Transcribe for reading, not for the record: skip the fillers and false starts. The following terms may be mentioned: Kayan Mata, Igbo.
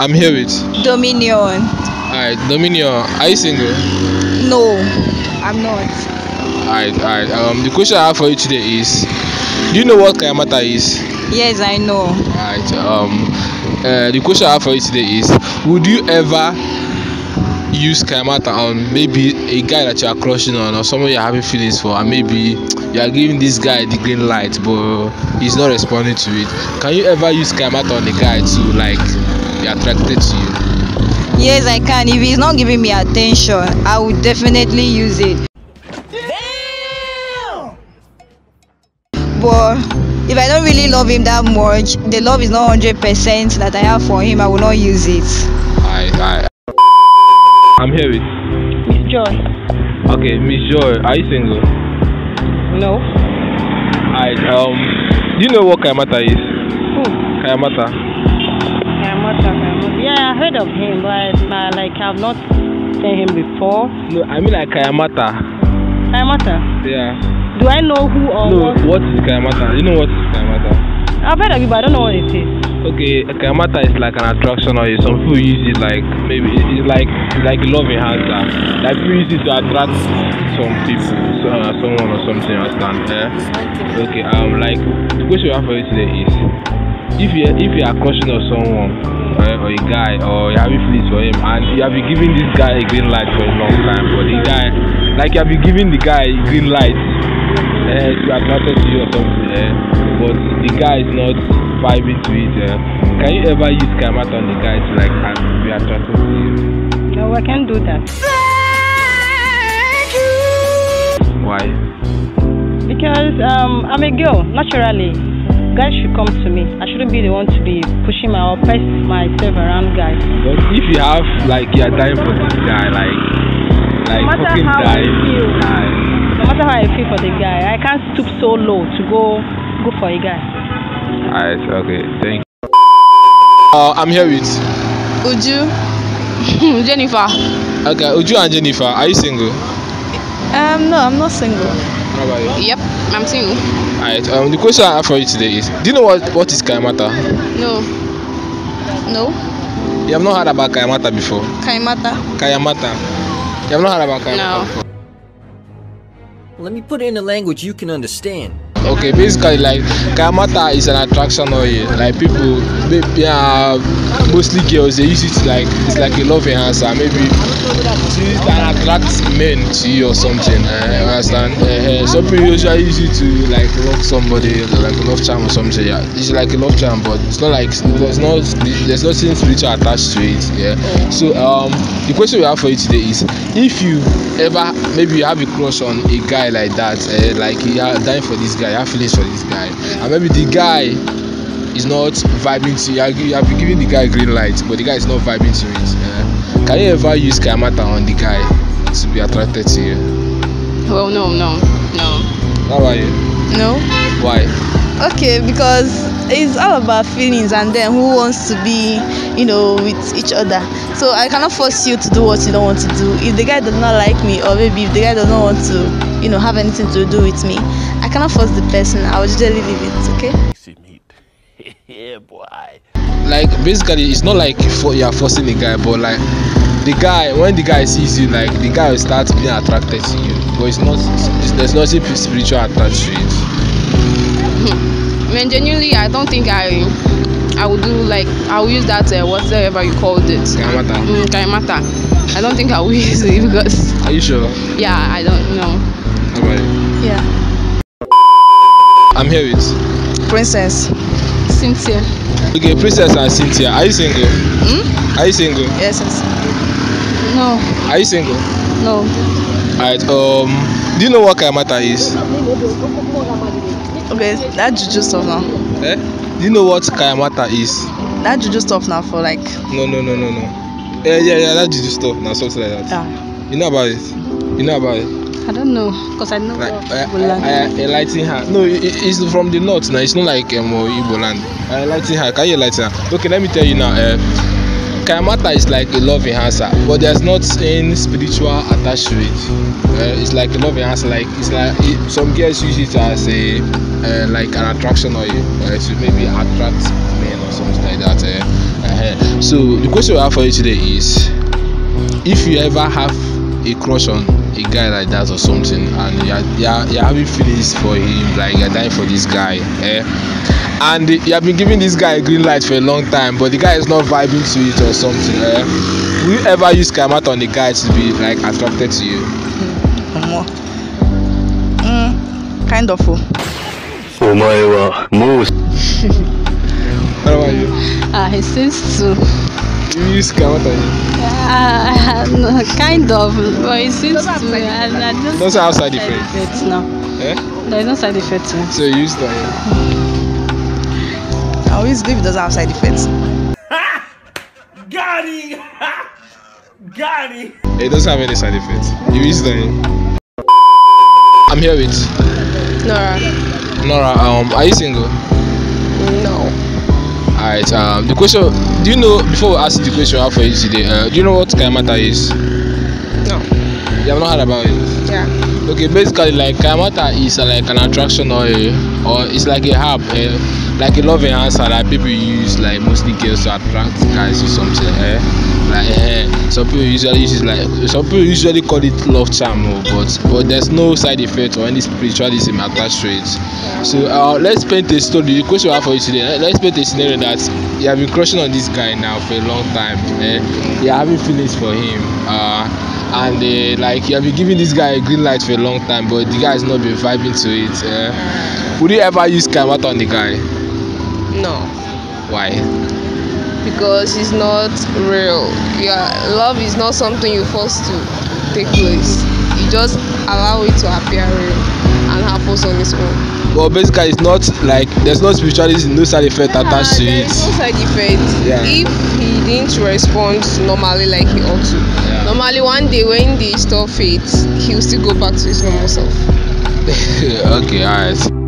I'm here with Dominion. Alright, Dominion, are you single? No, I'm not. Alright. The question I have for you today is, do you know what Kayan Mata is? Yes, I know. Alright. The question I have for you today is, would you ever use Kayan Mata on maybe a guy that you are crushing on, or someone you are having feelings for, and maybe you are giving this guy the green light, but he's not responding to it? Can you ever use Kayan Mata on a guy to be attracted to you? Yes, I can. If he's not giving me attention, I would definitely use it. Damn! But if I don't really love him that much, the love is not 100% that I have for him, I will not use it. I'm here with Miss Joy. Okay, Miss Joy, are you single? No. Do you know what Kayan Mata is? Who? Kayan Mata. Yeah, I heard of him, but I've not seen him before. No, I mean Kayan Mata. Kayan Mata? Yeah. Do I know who or what? No, what is Kayan Mata? You know what is Kayan Mata? I've heard of it, but I don't know what it is. Okay, Kayan Mata is like an attraction, or some people use it like love enhancer. Like people use it to attract some people, someone or something. Understand? Yeah. Okay. The question we have for you today is, if you are crushing on someone or a guy, or you have feelings for him, and you have been giving this guy a green light for a long time, but the guy, you have been giving the guy a green light to attracted to you or something, but the guy is not vibing to it, can you ever use Kayan Mata on the guy to be attracted to you? No, I can't do that. Why? Because I'm a girl, naturally. Guys should come to me. I shouldn't be the one to be pushing or press myself around guys. But if you have you are dying for this guy, no matter how I feel for the guy, I can't stoop so low to go for a guy. Alright, okay, thank you. I'm here with Uju, Jennifer. Okay, Uju and Jennifer, are you single? No, I'm not single. How about you? Yep, I'm single. Alright, the question I have for you today is, do you know what is Kayan Mata? No. No. You have not heard about Kayan Mata before? Kayan Mata. Kayan Mata. You have not heard about Kayan Mata before? Let me put it in a language you can understand. Okay, basically Kayan Mata is an attraction oil. People, mostly girls, they use it it's like a love enhancer. Maybe it can attract men to you or something. Understand? Some people usually use it to love somebody, like a love charm or something. Yeah, it's like a love charm, but it's not there's nothing spiritual attached to it. Yeah. So the question we have for you today is, if you ever you have a crush on a guy like that, you are dying for this guy, I have feelings for this guy, and maybe the guy is not vibing to you. You have been giving the guy green light, but the guy is not vibing to it. Can you ever use Kayan Mata on the guy to be attracted to you? Well, no. How about you? No. Why? Okay, because it's all about feelings, and then who wants to be, with each other. So I cannot force you to do what you don't want to do. If the guy does not like me, or maybe if the guy does not want to, have anything to do with me, I cannot force the person. I will just leave it, okay? Yeah, boy. Basically, it's not you are forcing the guy, but the guy, when the guy sees you, the guy will start being attracted to you. But there's nothing spiritual attached to it. I mean, genuinely, I don't think I would do I will use that whatever you called it. Kayan Mata. Kayan Mata. I don't think I will use it because. Are you sure? Yeah, I don't know. Alright. Yeah. I'm here with Princess Cynthia. Okay, Princess and Cynthia, are you single? Are you single? Yes, yes. No. Are you single? No. Alright. Do you know what Kayan Mata is? Okay, that juju stuff now. Do you know what Kayan Mata is? That juju stuff now for No. Yeah, that juju stuff now, something like that. Yeah. You know about it? I don't know, because I know enlighten her. No, it's from the north now. It's not Igbo land. Enlighten her. Can you enlighten her? Okay, let me tell you now. Kayan Mata is like a love enhancer, but there's not any spiritual attached to it. It's like a love enhancer, some girls use it as a like an attraction oil, to maybe attract men or something like that. So the question we have for you today is: if you ever have a crush on a guy like that or something, and you're having feelings for him, like you're dying for this guy, and you have been giving this guy a green light for a long time, but the guy is not vibing to it or something, will you ever use Kayan Mata on the guy to be like attracted to you? Kind of. What about you? He seems to. You use Kayan Mata on you? No, kind of, but it seems to. Those are outside effects. No. There is no side effects. So you use that. I always give those outside effects. Ha! Got it! Got it! It doesn't have any side effects. You use them. I'm here with Nora. Nora, are you single? No. Alright, the question, do you know, before we ask the question I have for you today, do you know what Kayan Mata is? No. You have not heard about it? Yeah. Okay, basically, like Kayan Mata is like an attraction oil, or it's like a herb, like a love enhancer that people use, like mostly girls, to attract guys or something. Some people usually use it, like some people usually call it love charm, but there's no side effect or any spiritualism attached to it. So let's paint a story. The question we have for you today: let's paint a scenario that you have been crushing on this guy now for a long time. You're having feelings for him. And like you have been giving this guy a green light for a long time, but the guy has not been vibing to it. Would you ever use Kayan Mata on the guy? No. Why? Because it's not real. Love is not something you force to take place. You just allow it to appear real and happens on its own. Well, basically, it's not like there's no spirituality, no side effect attached to it. No side effect. Yeah. If he didn't respond normally like he ought to. Yeah. Normally, one day when the stuff fades, he'll still go back to his normal self. Okay, alright.